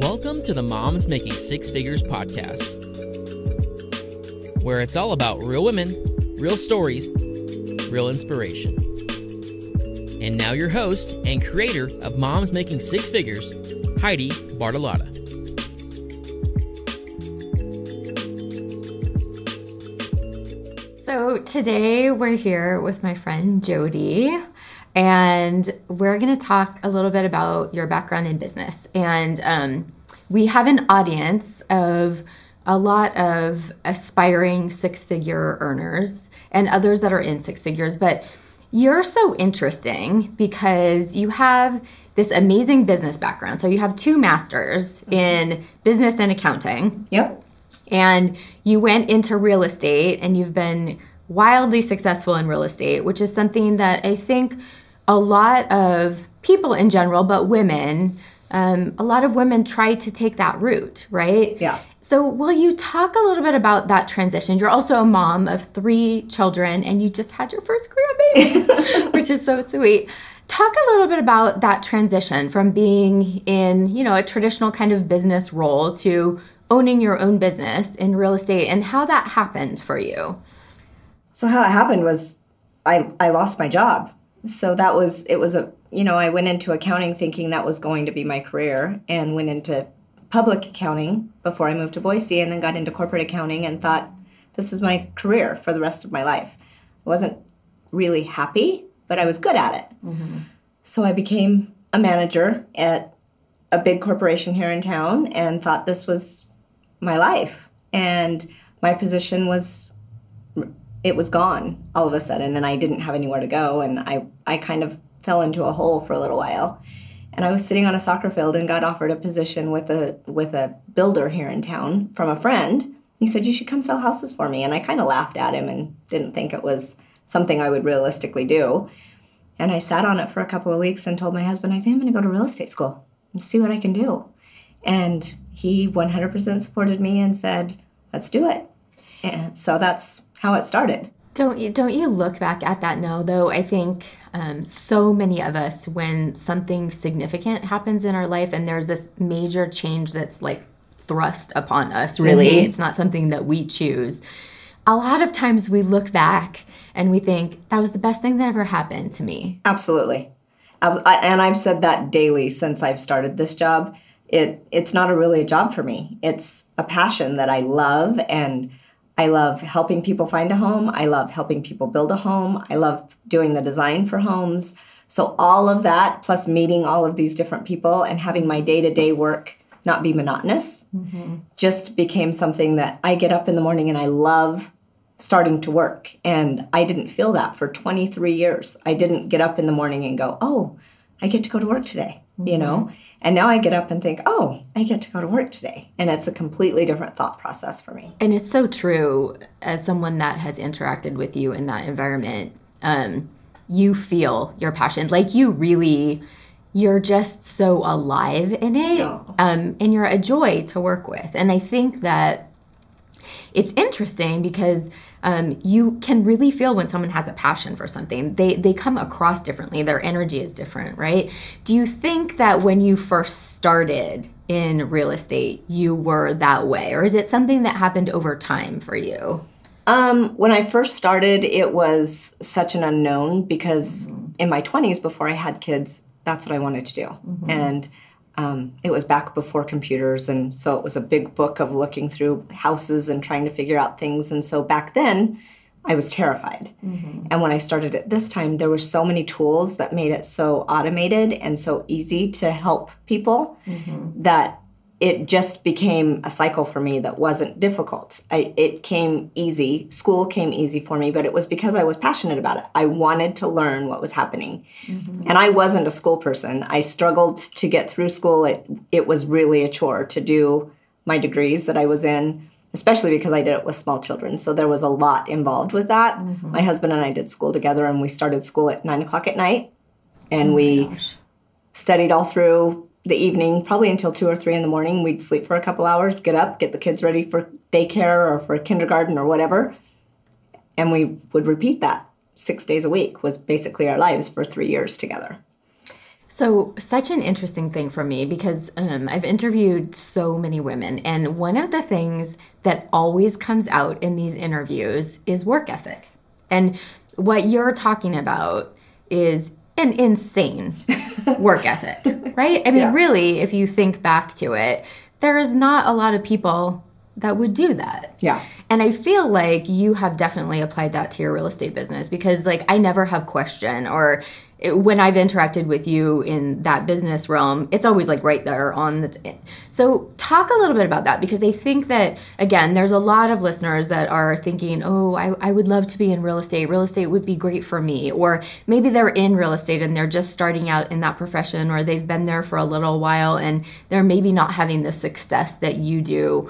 Welcome to the Moms Making Six Figures podcast, where it's all about real women, real stories, real inspiration. And now your host and creator of Moms Making Six Figures, Heidi Bartolotta. So today we're here with my friend Jodi, and we're going to talk a little bit about your background in business. And we have an audience of a lot of aspiring six-figure earners and others that are in six figures. But you're so interesting because you have this amazing business background. So you have two masters in business and accounting. Yep. And you went into real estate, and you've been wildly successful in real estate, which is something that I think a lot of people in general, but women, a lot of women try to take that route, right? Yeah. So will you talk a little bit about that transition? You're also a mom of three children, and you just had your first grandbaby, which is so sweet. Talk a little bit about that transition from being in, you know, a traditional kind of business role to owning your own business in real estate, and how that happened for you. So how it happened was I lost my job. So that was, it was a, you know, I went into accounting thinking that was going to be my career, and went into public accounting before I moved to Boise, and then got into corporate accounting and thought, this is my career for the rest of my life. I wasn't really happy, but I was good at it. Mm-hmm. So I became a manager at a big corporation here in town and thought this was my life. And my position was, it was gone all of a sudden, and I didn't have anywhere to go, and I kind of fell into a hole for a little while. And I was sitting on a soccer field and got offered a position with a builder here in town from a friend. He said, you should come sell houses for me. And I kind of laughed at him and didn't think it was something I would realistically do. And I sat on it for a couple of weeks and told my husband, I think I'm going to go to real estate school and see what I can do. And he 100% supported me and said, let's do it. And so that's how it started. Don't you look back at that now, though? I think so many of us, when something significant happens in our life and there's this major change that's like thrust upon us, really, it's not something that we choose. A lot of times we look back and we think, that was the best thing that ever happened to me. Absolutely. And I've said that daily since I've started this job. It's not really a job for me. It's a passion that I love, and I love helping people find a home. I love helping people build a home. I love doing the design for homes. So all of that, plus meeting all of these different people and having my day-to-day work not be monotonous, just became something that I get up in the morning and I love starting to work. And I didn't feel that for 23 years. I didn't get up in the morning and go, oh, I get to go to work today, you know? And now I get up and think, oh, I get to go to work today. And it's a completely different thought process for me. And it's so true. As someone that has interacted with you in that environment, you feel your passion. Like you really, you're just so alive in it. Oh. And you're a joy to work with. And I think that it's interesting because you can really feel when someone has a passion for something. They come across differently. Their energy is different, right? Do you think that when you first started in real estate, you were that way? Or is it something that happened over time for you? When I first started, it was such an unknown because in my 20s, before I had kids, that's what I wanted to do. And it was back before computers, and so it was a big book of looking through houses and trying to figure out things. And so back then, I was terrified. And when I started it this time, there were so many tools that made it so automated and so easy to help people that it just became a cycle for me that wasn't difficult. It came easy. School came easy for me, but it was because I was passionate about it. I wanted to learn what was happening. And I wasn't a school person. I struggled to get through school. It was really a chore to do my degrees that I was in, especially because I did it with small children. So there was a lot involved with that. My husband and I did school together, and we started school at 9 o'clock at night. And we studied all through the evening, probably until 2 or 3 in the morning. We'd sleep for a couple hours, get up, get the kids ready for daycare or for kindergarten or whatever. And we would repeat that 6 days a week was basically our lives for 3 years together. So such an interesting thing for me, because I've interviewed so many women, and one of the things that always comes out in these interviews is work ethic. And what you're talking about is an insane work ethic, right? I mean, really, if you think back to it, there is not a lot of people that would do that. Yeah. And I feel like you have definitely applied that to your real estate business, because like I never have question, or when I've interacted with you in that business realm, it's always like right there on the so talk a little bit about that, because I think that, again, there's a lot of listeners that are thinking, oh, I would love to be in real estate. Real estate would be great for me. Or maybe they're in real estate and they're just starting out in that profession, or they've been there for a little while and they're maybe not having the success that you do.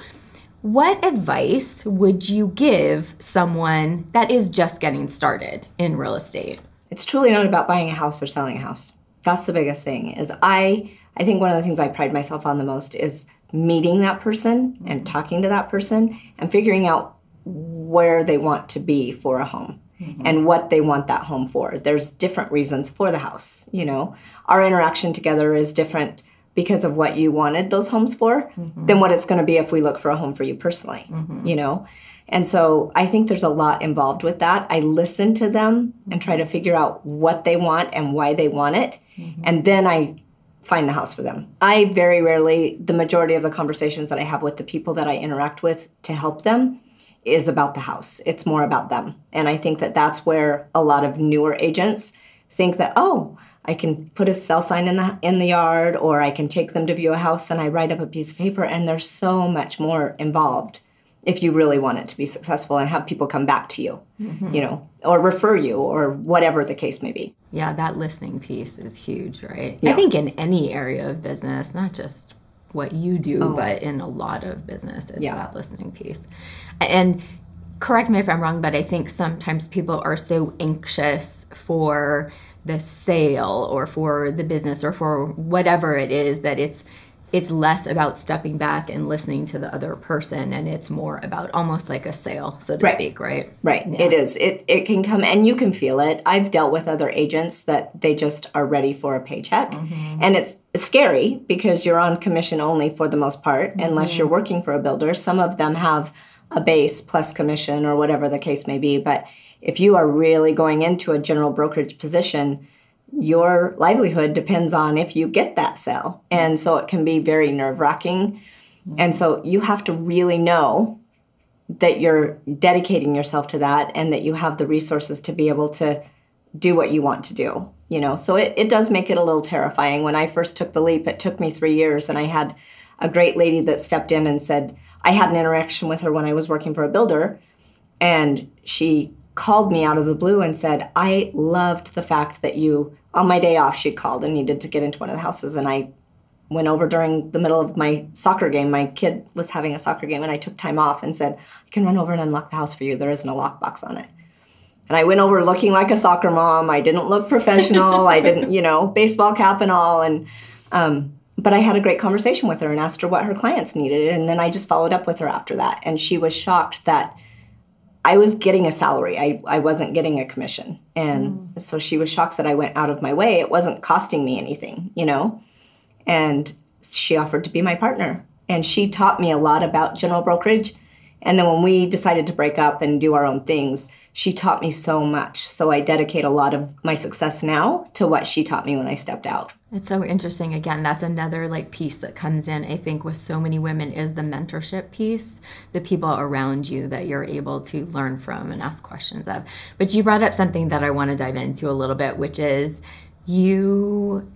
What advice would you give someone that is just getting started in real estate? It's truly not about buying a house or selling a house. That's the biggest thing. Is I think one of the things I pride myself on the most is meeting that person and talking to that person and figuring out where they want to be for a home. Mm-hmm. And what they want that home for. There's different reasons for the house, you know. Our interaction together is different because of what you wanted those homes for, mm-hmm. than what it's going to be if we look for a home for you personally, mm-hmm. you know? And so I think there's a lot involved with that. I listen to them and try to figure out what they want and why they want it. Mm-hmm. And then I find the house for them. I very rarely, the majority of the conversations that I have with the people that I interact with to help them is about the house. It's more about them. And I think that that's where a lot of newer agents think that, oh, I can put a sell sign in the yard, or I can take them to view a house and I write up a piece of paper, and there's so much more involved if you really want it to be successful and have people come back to you, mm-hmm. you know, or refer you, or whatever the case may be. Yeah, that listening piece is huge, right? Yeah. I think in any area of business, not just what you do, but in a lot of business, it's that listening piece. And correct me if I'm wrong, but I think sometimes people are so anxious for the sale or for the business or for whatever it is, that it's less about stepping back and listening to the other person, and it's more about almost like a sale, so to speak, right? Right. Yeah. It is. It can come, and you can feel it. I've dealt with other agents that they just are ready for a paycheck, mm-hmm. and it's scary because you're on commission only for the most part, mm-hmm. unless you're working for a builder. Some of them have a base plus commission or whatever the case may be, but if you are really going into a general brokerage position, your livelihood depends on if you get that sale. And so it can be very nerve-wracking. And so you have to really know that you're dedicating yourself to that and that you have the resources to be able to do what you want to do, you know. So it does make it a little terrifying. When I first took the leap, it took me 3 years, and I had a great lady that stepped in and said, I had an interaction with her when I was working for a builder, and she called me out of the blue and said, I loved the fact that you, on my day off, she called and needed to get into one of the houses. And I went over during the middle of my soccer game. My kid was having a soccer game, and I took time off and said, I can run over and unlock the house for you. There isn't a lockbox on it. And I went over looking like a soccer mom. I didn't look professional. I didn't, you know, baseball cap and all. And, but I had a great conversation with her and asked her what her clients needed. And then I just followed up with her after that. And she was shocked that I was getting a salary. I wasn't getting a commission. And so she was shocked that I went out of my way. It wasn't costing me anything, you know. And she offered to be my partner. And she taught me a lot about general brokerage. And then when we decided to break up and do our own things, she taught me so much. So I dedicate a lot of my success now to what she taught me when I stepped out. It's so interesting. Again, that's another like piece that comes in, I think, with so many women, is the mentorship piece, the people around you that you're able to learn from and ask questions of. But you brought up something that I want to dive into a little bit, which is you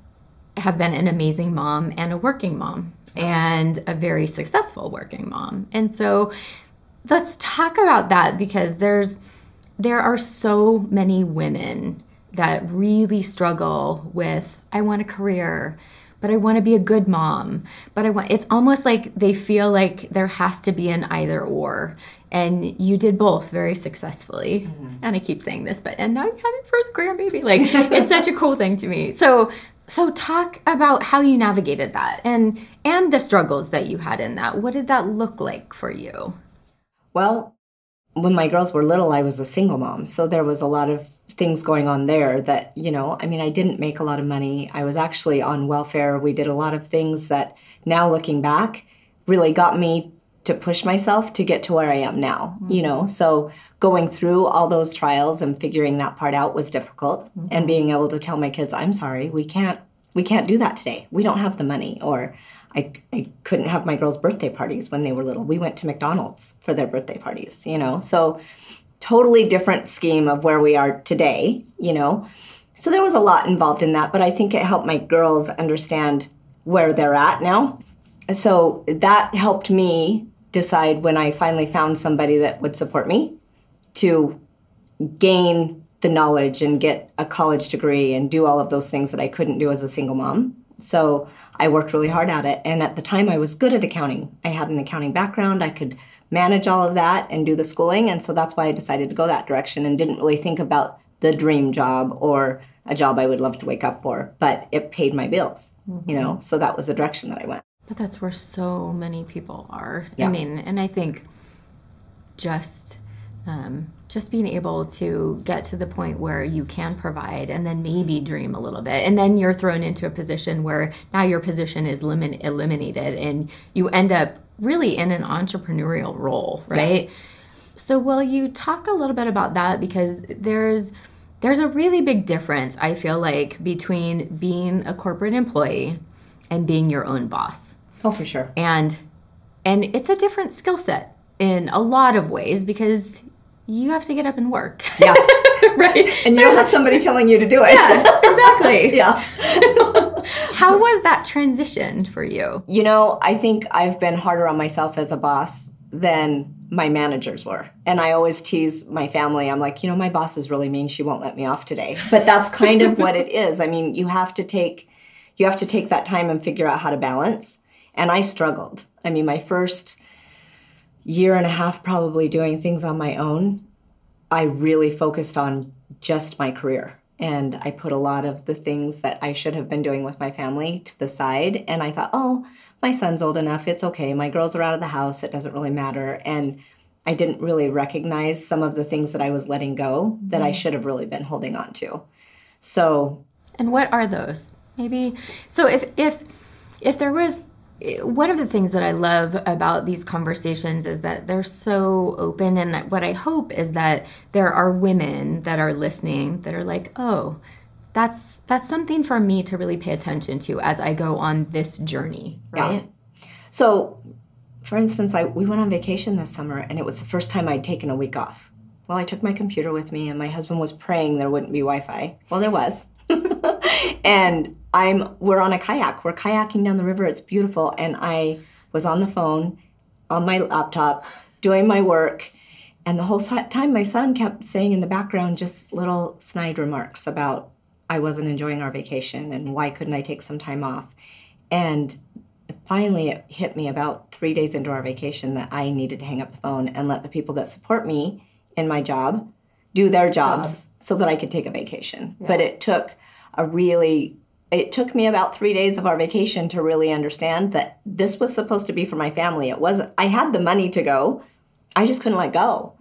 have been an amazing mom and a working mom, and a very successful working mom. And so let's talk about that, because there are so many women that really struggle with, I want a career, but I want to be a good mom, but it's almost like they feel like there has to be an either or, and you did both very successfully. Mm-hmm. And I keep saying this, but, and now you have your first grandbaby. Like, it's such a cool thing to me. So talk about how you navigated that and the struggles that you had in that. What did that look like for you? Well, when my girls were little, I was a single mom. So there was a lot of things going on there that, you know, I mean, I didn't make a lot of money. I was actually on welfare. We did a lot of things that now looking back really got me to push myself to get to where I am now, you know? So going through all those trials and figuring that part out was difficult, and being able to tell my kids, I'm sorry, we can't do that today. We don't have the money. Or I couldn't have my girls' birthday parties when they were little. We went to McDonald's for their birthday parties, you know? So totally different scheme of where we are today, you know? So there was a lot involved in that, but I think it helped my girls understand where they're at now. So that helped me decide when I finally found somebody that would support me to gain the knowledge and get a college degree and do all of those things that I couldn't do as a single mom. So I worked really hard at it. And at the time, I was good at accounting. I had an accounting background. I could manage all of that and do the schooling. And so that's why I decided to go that direction and didn't really think about the dream job or a job I would love to wake up for, but it paid my bills, you know? So that was the direction that I went. But that's where so many people are. Yeah. I mean, and I think just being able to get to the point where you can provide and then maybe dream a little bit. And then you're thrown into a position where now your position is eliminated and you end up really in an entrepreneurial role, right? Yeah. So will you talk a little bit about that? Because there's a really big difference, I feel like, between being a corporate employee and being your own boss. Oh, for sure. And it's a different skill set in a lot of ways because you have to get up and work. Yeah. Right? And you don't have somebody telling you to do it. Yeah, exactly. Yeah. How was that transition for you? You know, I think I've been harder on myself as a boss than my managers were. And I always tease my family. I'm like, you know, my boss is really mean. She won't let me off today. But that's kind of what it is. I mean, you have to take that time and figure out how to balance. And I struggled. I mean, my first year and a half probably doing things on my own, I really focused on just my career. And I put a lot of the things that I should have been doing with my family to the side. And I thought, oh, my son's old enough. It's okay. My girls are out of the house. It doesn't really matter. And I didn't really recognize some of the things that I was letting go that I should have really been holding on to. So. And what are those? Maybe, so if there was, one of the things that I love about these conversations is that they're so open, and what I hope is that there are women that are listening that are like, oh, that's something for me to really pay attention to as I go on this journey, right? Yeah. So, for instance, we went on vacation this summer, and it was the first time I'd taken a week off. Well, I took my computer with me, and my husband was praying there wouldn't be Wi-Fi. Well, there was. And we're on a kayak. We're kayaking down the river. It's beautiful. And I was on the phone, on my laptop, doing my work. And the whole time my son kept saying in the background just little snide remarks about I wasn't enjoying our vacation and why couldn't I take some time off. And finally it hit me about 3 days into our vacation that I needed to hang up the phone and let the people that support me in my job do their jobs so that I could take a vacation. Yeah. But it took me about 3 days of our vacation to really understand that this was supposed to be for my family. It wasn't, I had the money to go. I just couldn't let go.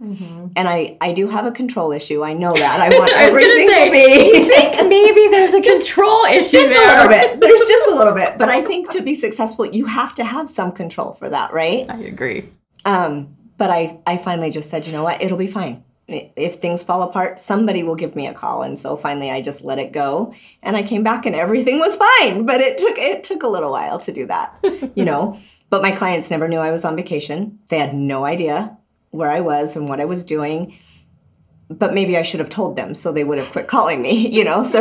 And I do have a control issue. I know that. I want everything to be. Do you think maybe there's a control issue there? Just a little bit. There's just a little bit. But I think to be successful, you have to have some control for that, right? I agree. But I finally just said, you know what? It'll be fine. If things fall apart, somebody will give me a call. And so finally I just let it go and I came back and everything was fine. But it took a little while to do that, you know, but my clients never knew I was on vacation. They had no idea where I was and what I was doing, but maybe I should have told them so they would have quit calling me, you know, so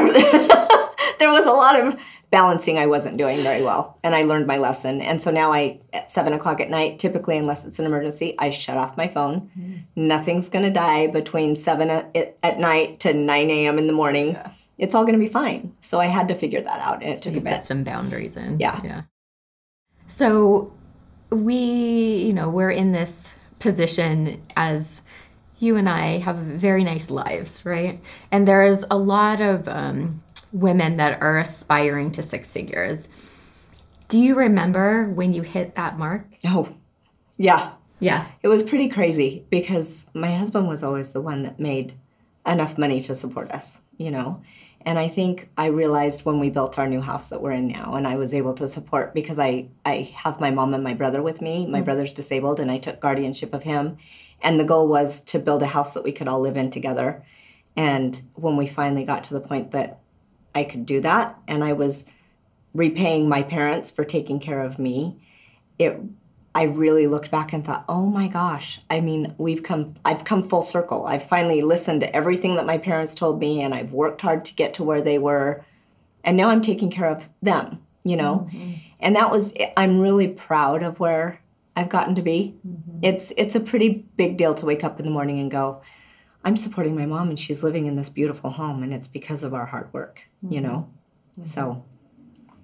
there was a lot of balancing I wasn't doing very well. And I learned my lesson. And so now at 7 o'clock at night, typically, unless it's an emergency, I shut off my phone. Nothing's going to die between 7 at night to 9 a.m. in the morning. Yeah. It's all going to be fine. So I had to figure that out. And it took a bit. Put some boundaries in. Yeah. Yeah. So we're in this position as you and I have very nice lives, right? And there is a lot of women that are aspiring to six figures. Do you remember when you hit that mark? Oh, yeah. Yeah. It was pretty crazy because my husband was always the one that made enough money to support us, you know. And I think I realized when we built our new house that we're in now, and I was able to support because I have my mom and my brother with me. My brother's disabled, and I took guardianship of him. And the goal was to build a house that we could all live in together. And when we finally got to the point that I could do that, and I was repaying my parents for taking care of me, I really looked back and thought, oh my gosh, I mean, I've come full circle. I've finally listened to everything that my parents told me, and I've worked hard to get to where they were, and now I'm taking care of them, you know? Mm-hmm. And that was, I'm really proud of where I've gotten to be. Mm-hmm. It's a pretty big deal to wake up in the morning and go, I'm supporting my mom, and she's living in this beautiful home, and it's because of our hard work, mm-hmm. you know? Mm-hmm. So,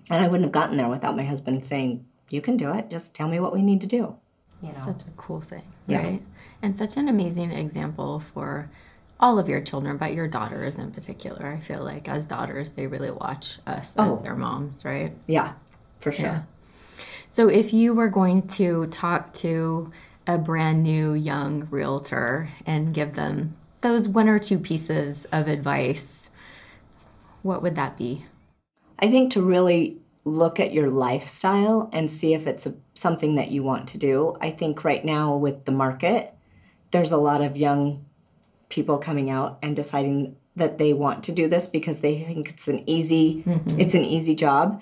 and I wouldn't have gotten there without my husband saying, you can do it. Just tell me what we need to do. You know? Such a cool thing, right? Yeah. And such an amazing example for all of your children, but your daughters in particular. I feel like as daughters, they really watch us as their moms, right? Yeah, for sure. Yeah. So if you were going to talk to a brand new young realtor and give them those one or two pieces of advice, what would that be? I think to really look at your lifestyle and see if it's something that you want to do. I think right now with the market, there's a lot of young people coming out and deciding that they want to do this because they think it's an easy job.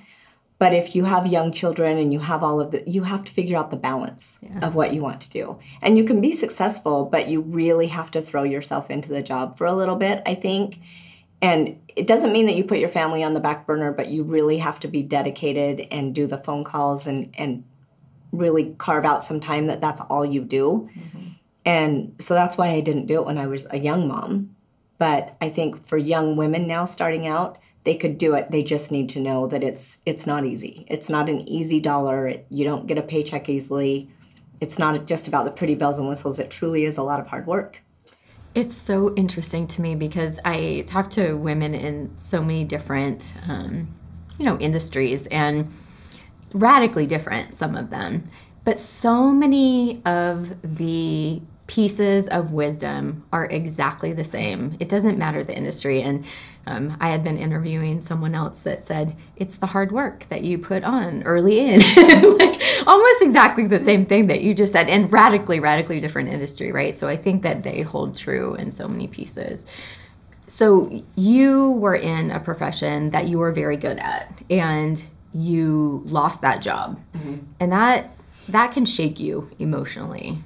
But if you have young children and you have all of the, you have to figure out the balance of what you want to do. And you can be successful, but you really have to throw yourself into the job for a little bit, I think. And it doesn't mean that you put your family on the back burner, but you really have to be dedicated and do the phone calls and really carve out some time that that's all you do. Mm-hmm. And so that's why I didn't do it when I was a young mom. But I think for young women now starting out, they could do it. They just need to know that it's not easy. It's not an easy dollar. You don't get a paycheck easily. It's not just about the pretty bells and whistles. It truly is a lot of hard work. It's so interesting to me because I talk to women in so many different, industries, and radically different, some of them. But so many of the pieces of wisdom are exactly the same. It doesn't matter the industry. And I had been interviewing someone else that said, it's the hard work that you put on early in. Like almost exactly the same thing that you just said, and radically, radically different industry, right? So I think that they hold true in so many pieces. So you were in a profession that you were very good at, and you lost that job. Mm-hmm. And that can shake you emotionally.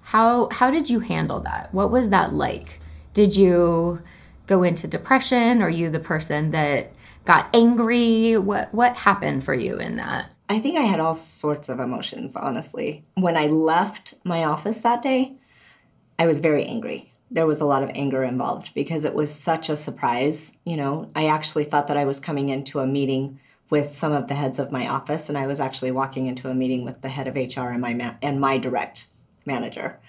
How did you handle that? What was that like? Did you go into depression? Or are you the person that got angry? What happened for you in that? I think I had all sorts of emotions, honestly. When I left my office that day, I was very angry. There was a lot of anger involved because it was such a surprise. You know, I actually thought that I was coming into a meeting with some of the heads of my office, and I was actually walking into a meeting with the head of HR and my direct manager.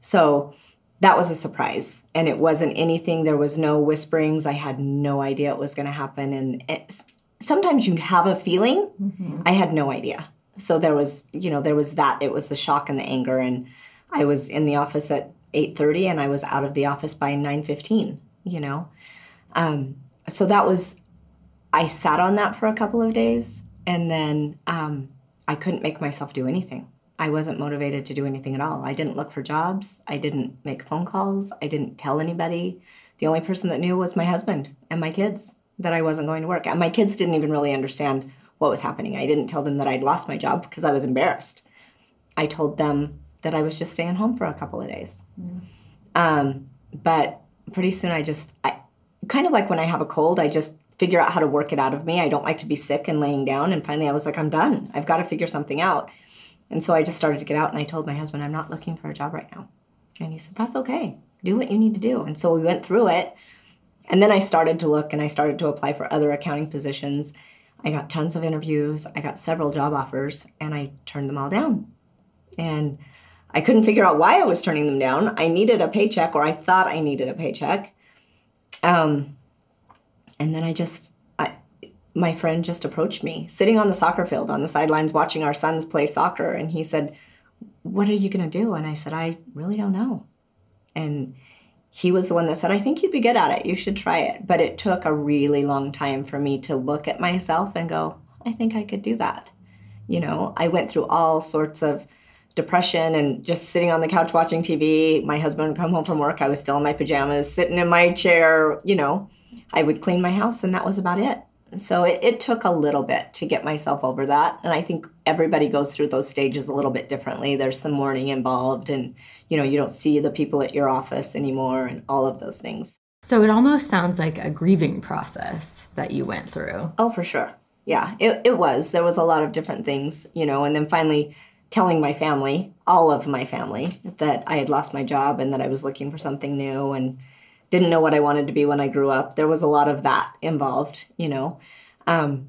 So that was a surprise, and it wasn't anything. There was no whisperings. I had no idea it was going to happen. And sometimes you have a feeling. Mm-hmm. I had no idea. So there was that. It was the shock and the anger. And I was in the office at 8:30, and I was out of the office by 9:15, you know? So that was, I sat on that for a couple of days, and then I couldn't make myself do anything. I wasn't motivated to do anything at all. I didn't look for jobs. I didn't make phone calls. I didn't tell anybody. The only person that knew was my husband and my kids that I wasn't going to work. And my kids didn't even really understand what was happening. I didn't tell them that I'd lost my job because I was embarrassed. I told them that I was just staying home for a couple of days. Mm. But pretty soon I kind of like when I have a cold, I just figure out how to work it out of me. I don't like to be sick and laying down. And finally I was like, I'm done. I've got to figure something out. And so I just started to get out, and I told my husband, I'm not looking for a job right now. And he said, that's okay. Do what you need to do. And so we went through it. And then I started to look, and I started to apply for other accounting positions. I got tons of interviews. I got several job offers, and I turned them all down. And I couldn't figure out why I was turning them down. I needed a paycheck, or I thought I needed a paycheck. And then my friend just approached me, sitting on the soccer field on the sidelines watching our sons play soccer. And he said, what are you going to do? And I said, I really don't know. And he was the one that said, I think you'd be good at it. You should try it. But it took a really long time for me to look at myself and go, I think I could do that. You know, I went through all sorts of depression and just sitting on the couch watching TV. My husband would come home from work. I was still in my pajamas, sitting in my chair. You know, I would clean my house, and that was about it. So it took a little bit to get myself over that. And I think everybody goes through those stages a little bit differently. There's some mourning involved, and, you know, you don't see the people at your office anymore and all of those things. So it almost sounds like a grieving process that you went through. Oh, for sure. Yeah, it was. There was a lot of different things, you know, and then finally telling my family, all of my family, that I had lost my job and that I was looking for something new and didn't know what I wanted to be when I grew up. There was a lot of that involved, you know. But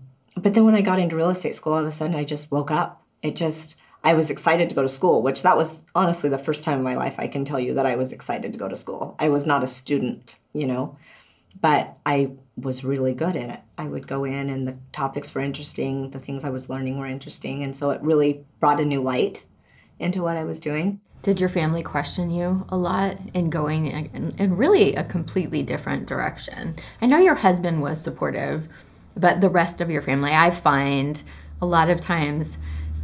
then when I got into real estate school, all of a sudden I just woke up. I was excited to go to school, which that was honestly the first time in my life I can tell you that I was excited to go to school. I was not a student, you know, but I was really good at it. I would go in and the topics were interesting, the things I was learning were interesting, and so it really brought a new light into what I was doing. Did your family question you a lot in going in really a completely different direction? I know your husband was supportive, but the rest of your family, I find a lot of times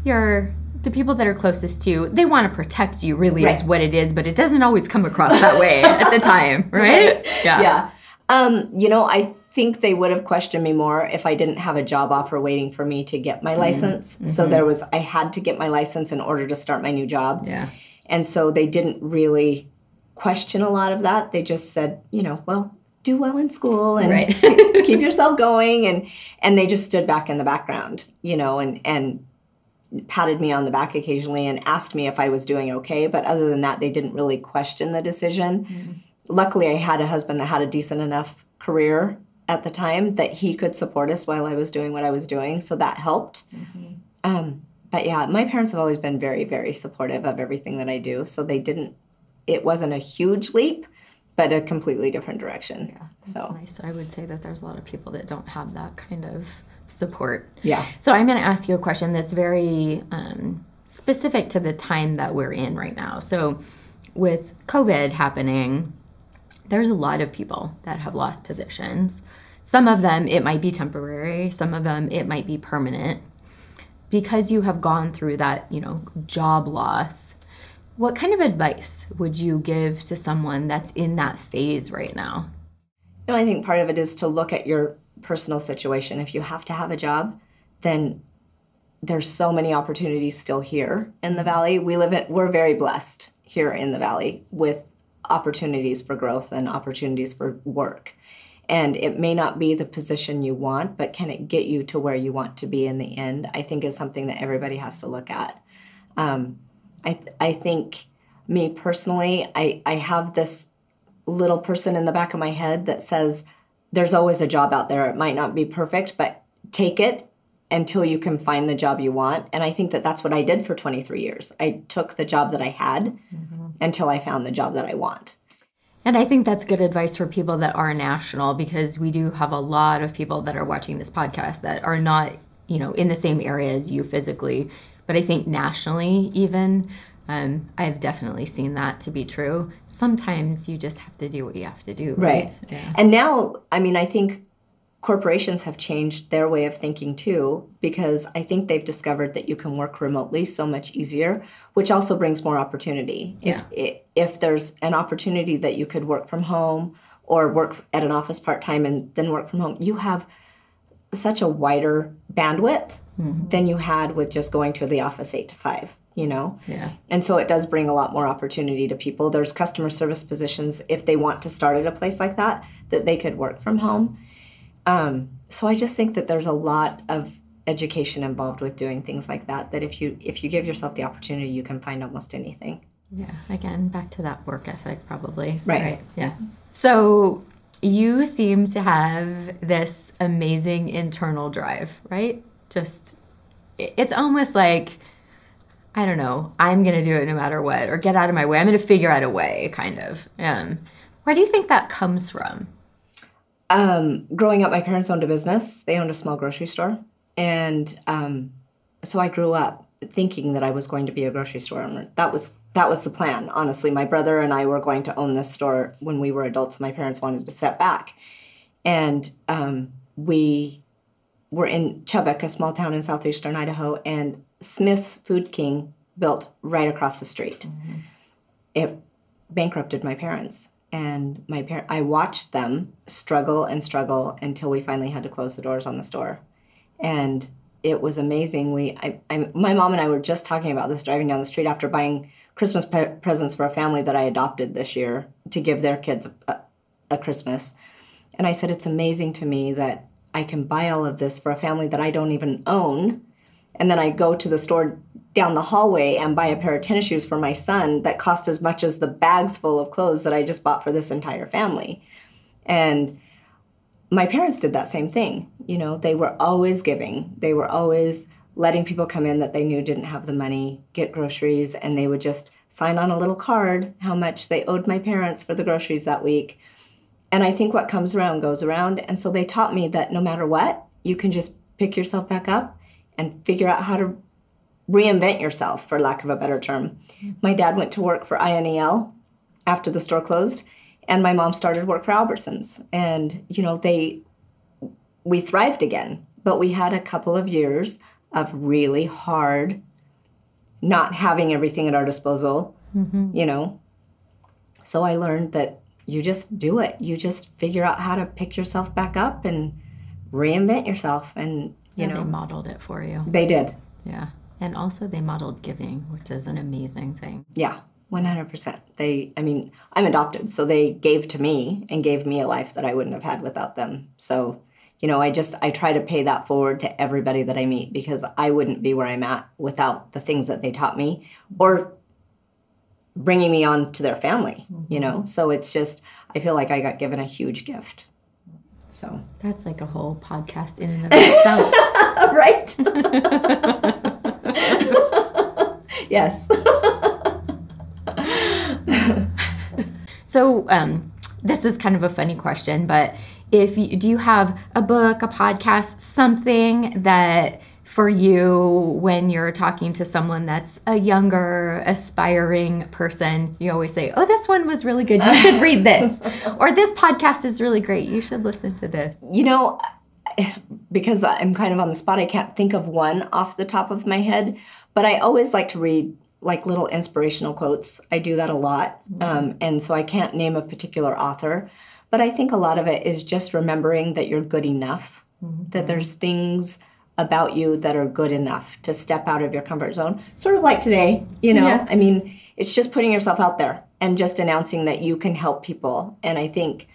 the people that are closest to you, they want to protect you really right. is what it is, but it doesn't always come across that way at the time, right? Yeah. Yeah. You know, I think they would have questioned me more if I didn't have a job offer waiting for me to get my license. Mm-hmm. So I had to get my license in order to start my new job. Yeah. And so they didn't really question a lot of that. They just said, you know, well, do well in school and right. keep yourself going. And they just stood back in the background, you know, and patted me on the back occasionally and asked me if I was doing okay. But other than that, they didn't really question the decision. Mm-hmm. Luckily, I had a husband that had a decent enough career at the time that he could support us while I was doing what I was doing, so that helped. Mm-hmm. But yeah, my parents have always been very, very supportive of everything that I do, so it wasn't a huge leap, but a completely different direction. Yeah, that's nice. I would say that there's a lot of people that don't have that kind of support. Yeah. So I'm going to ask you a question that's very specific to the time that we're in right now. So with COVID happening, there's a lot of people that have lost positions. Some of them, it might be temporary. Some of them, it might be permanent. Because you have gone through that, you know, job loss, what kind of advice would you give to someone that's in that phase right now? You know, I think part of it is to look at your personal situation. If you have to have a job, then there's so many opportunities still here in the Valley. We're very blessed here in the Valley with opportunities for growth and opportunities for work. And it may not be the position you want, but can it get you to where you want to be in the end, I think is something that everybody has to look at. I think me personally, I have this little person in the back of my head that says, there's always a job out there. It might not be perfect, but take it until you can find the job you want. And I think that that's what I did for 23 years. I took the job that I had mm-hmm. until I found the job that I want. And I think that's good advice for people that are national, because we do have a lot of people that are watching this podcast that are not, you know, in the same area as you physically. But I think nationally even, I've definitely seen that to be true. Sometimes you just have to do what you have to do. Right. Yeah. And now, I mean, I think corporations have changed their way of thinking too, because I think they've discovered that you can work remotely so much easier, which also brings more opportunity. Yeah. If there's an opportunity that you could work from home or work at an office part-time and then work from home, you have such a wider bandwidth mm-hmm. than you had with just going to the office 8 to 5, you know? Yeah. And so it does bring a lot more opportunity to people. There's customer service positions, if they want to start at a place like that, that they could work from home. So I just think that there's a lot of education involved with doing things like that, that if you give yourself the opportunity, you can find almost anything. Yeah, again, back to that work ethic probably. Right. Yeah. So you seem to have this amazing internal drive, right? Just, it's almost like, I don't know, I'm going to do it no matter what, or get out of my way. I'm going to figure out a way, kind of. Where do you think that comes from? Growing up, my parents owned a business. They owned a small grocery store. And so I grew up thinking that I was going to be a grocery store owner. That was the plan, honestly. My brother and I were going to own this store when we were adults. My parents wanted to step back. And we were in Chubbuck, a small town in southeastern Idaho, and Smith's Food King built right across the street. Mm-hmm. It bankrupted my parents. And I watched them struggle until we finally had to close the doors on the store. And it was amazing. My mom and I were just talking about this driving down the street after buying Christmas presents for a family that I adopted this year to give their kids a Christmas. And I said, it's amazing to me that I can buy all of this for a family that I don't even own. And then I go to the store down the hallway and buy a pair of tennis shoes for my son that cost as much as the bags full of clothes that I just bought for this entire family. And my parents did that same thing. You know, they were always giving. They were always letting people come in that they knew didn't have the money, get groceries, and they would just sign on a little card how much they owed my parents for the groceries that week. And I think what comes around goes around. And so they taught me that no matter what, you can just pick yourself back up and figure out how to reinvent yourself, for lack of a better term. My dad went to work for INEL after the store closed, and my mom started work for Albertsons. And, you know, we thrived again, but we had a couple of years of really hard, not having everything at our disposal, you know. So I learned that you just do it. You just figure out how to pick yourself back up and reinvent yourself. And, you know. They modeled it for you. They did. Yeah. And also they modeled giving, which is an amazing thing. Yeah, 100%. I'm adopted, so they gave to me and gave me a life that I wouldn't have had without them. So, you know, I try to pay that forward to everybody that I meet, because I wouldn't be where I'm at without the things that they taught me or bringing me on to their family, you know? So it's just, I feel like I got given a huge gift. So that's like a whole podcast in and of itself. Right? Yes. So this is kind of a funny question, but do you have a book, a podcast, something that for you when you're talking to someone that's a younger, aspiring person, you always say, oh, this one was really good, you should read this. Or this podcast is really great, you should listen to this. You know, because I'm kind of on the spot, I can't think of one off the top of my head, but I always like to read like little inspirational quotes. I do that a lot, and so I can't name a particular author, but I think a lot of it is just remembering that you're good enough, that there's things about you that are good enough to step out of your comfort zone, sort of like today, you know? Yeah. I mean, it's just putting yourself out there and just announcing that you can help people, and I think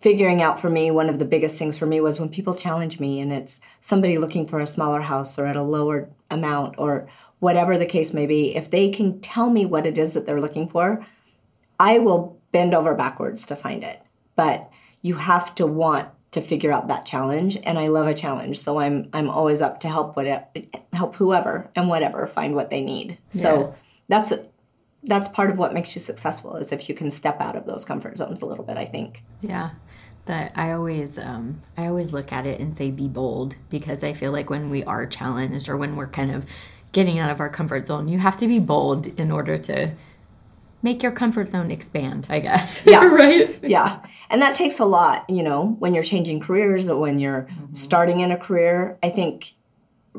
figuring out for me, one of the biggest things for me was when people challenge me and it's somebody looking for a smaller house or at a lower amount or whatever the case may be, if they can tell me what it is that they're looking for, I will bend over backwards to find it. But you have to want to figure out that challenge, and I love a challenge, so I'm always up to help whoever and whatever find what they need. Yeah. So that's part of what makes you successful, is if you can step out of those comfort zones a little bit, I think. Yeah. That I always look at it and say be bold, because I feel like when we are challenged or when we're kind of getting out of our comfort zone, you have to be bold in order to make your comfort zone expand, I guess. Yeah. Right? Yeah. And that takes a lot, you know, when you're changing careers or when you're starting in a career. I think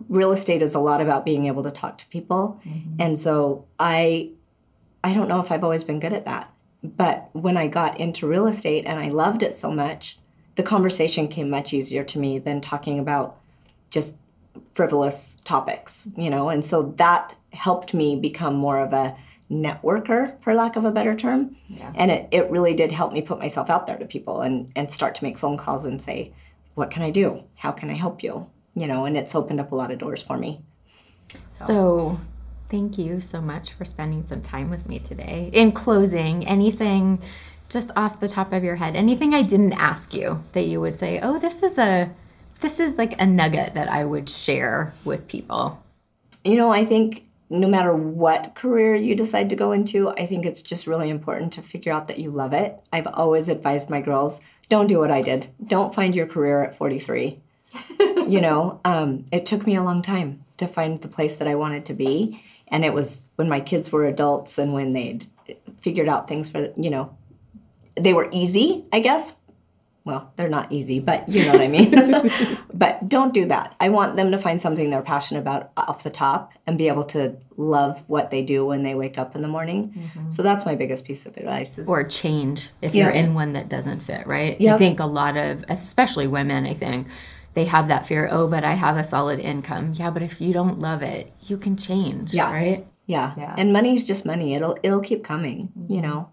real estate is a lot about being able to talk to people. And so I don't know if I've always been good at that, but when I got into real estate and I loved it so much, the conversation came much easier to me than talking about just frivolous topics, you know? And so that helped me become more of a networker, for lack of a better term. Yeah. And it really did help me put myself out there to people and start to make phone calls and say, what can I do? How can I help you? You know, and it's opened up a lot of doors for me. So thank you so much for spending some time with me today. In closing, anything just off the top of your head, anything I didn't ask you that you would say, oh, this is like a nugget that I would share with people? You know, I think no matter what career you decide to go into, I think it's just really important to figure out that you love it. I've always advised my girls, don't do what I did. Don't find your career at 43. You know, it took me a long time to find the place that I wanted to be. And it was when my kids were adults and when they'd figured out things for, you know, they were easy, I guess. Well, they're not easy, but you know what I mean. But don't do that. I want them to find something they're passionate about off the top and be able to love what they do when they wake up in the morning. Mm-hmm. So that's my biggest piece of advice. Or change if you're in one that doesn't fit, right? Yep. I think a lot of, especially women, I think, they have that fear, oh, but I have a solid income. Yeah, but if you don't love it, you can change, right? Yeah. And money's just money. It'll keep coming, you know.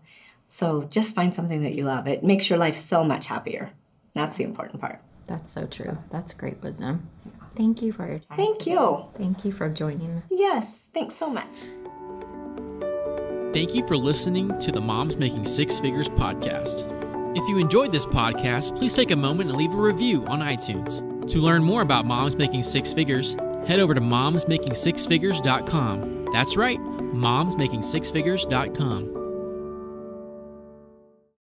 So just find something that you love. It makes your life so much happier. That's the important part. That's so true. So, that's great wisdom. Yeah. Thank you for your time. Thank you today. Thank you for joining us. Yes. Thanks so much. Thank you for listening to the Moms Making Six Figures podcast. If you enjoyed this podcast, please take a moment and leave a review on iTunes. To learn more about Moms Making Six Figures, head over to momsmakingsixfigures.com. That's right, momsmakingsixfigures.com.